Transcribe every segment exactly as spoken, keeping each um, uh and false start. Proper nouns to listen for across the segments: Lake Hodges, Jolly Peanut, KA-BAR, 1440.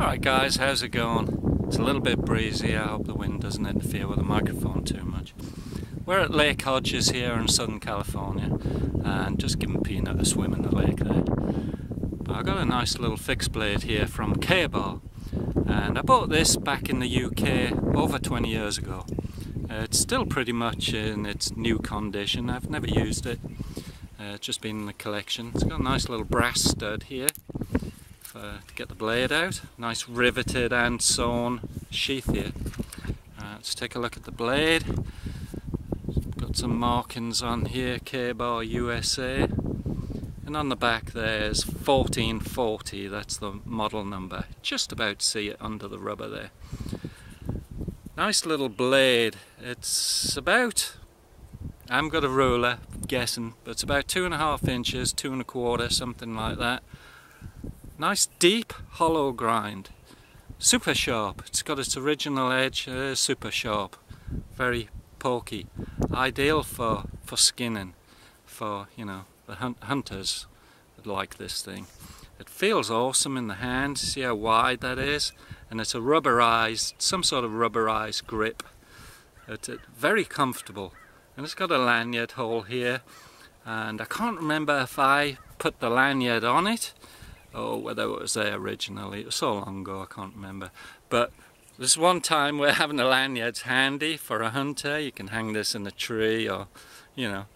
Alright guys, how's it going? It's a little bit breezy, I hope the wind doesn't interfere with the microphone too much. We're at Lake Hodges here in Southern California, and just giving Peanut a swim in the lake there. But I got a nice little fixed blade here from K A bar, and I bought this back in the U K over twenty years ago. Uh, it's still pretty much in its new condition, I've never used it, uh, it's just been in the collection. It's got a nice little brass stud here. Uh, to get the blade out. Nice riveted and sewn sheath here. Right, let's take a look at the blade. Got some markings on here, K A bar U S A. And on the back there's fourteen forty, that's the model number. Just about see it under the rubber there. Nice little blade. It's about, I haven't got a ruler, I'm guessing, but it's about two and a half inches, two and a quarter, something like that. Nice deep hollow grind, super sharp. It's got its original edge, uh, super sharp, very pokey. Ideal for for skinning, for you know the hunt hunters that like this thing. It feels awesome in the hand. See how wide that is, and it's a rubberized, some sort of rubberized grip. It's uh, very comfortable, and it's got a lanyard hole here. And I can't remember if I put the lanyard on it. Oh, whether it was there originally, it was so long ago I can't remember. But there's one time where having a lanyard's handy for a hunter. You can hang this in a tree or, you know,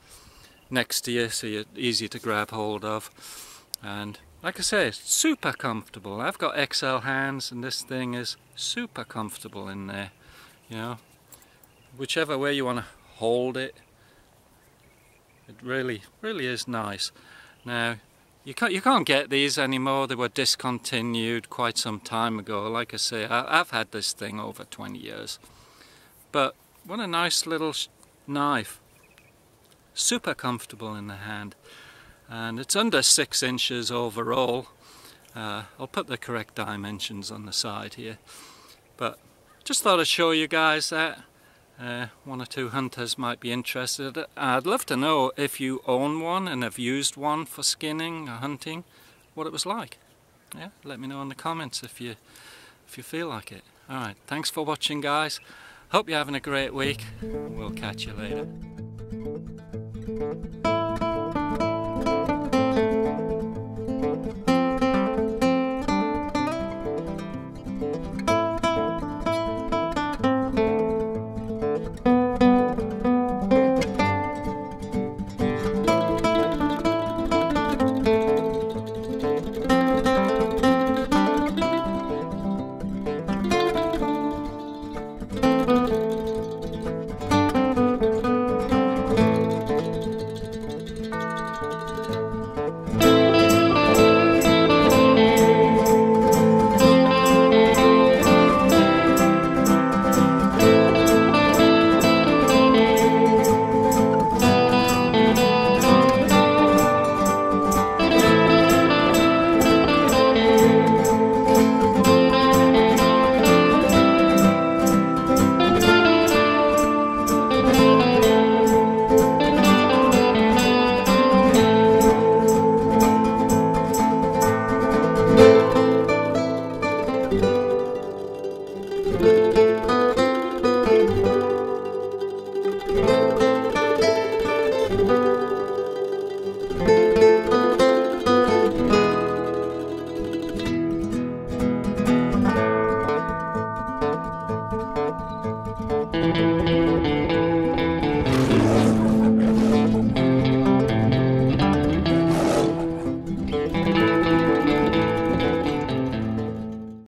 next to you, so you're easy to grab hold of. And like I say, it's super comfortable. I've got X L hands and this thing is super comfortable in there, you know. Whichever way you want to hold it, it really, really is nice. Now, You can't, you can't get these anymore, they were discontinued quite some time ago. Like I say, I, I've had this thing over twenty years. But what a nice little sh knife. Super comfortable in the hand. And it's under six inches overall. Uh, I'll put the correct dimensions on the side here. But just thought I'd show you guys that. Uh, one or two hunters might be interested. I'd love to know if you own one and have used one for skinning or hunting, what it was like. Yeah, let me know in the comments if you if you feel like it. Alright, thanks for watching guys. Hope you're having a great week. We'll catch you later. Thank you.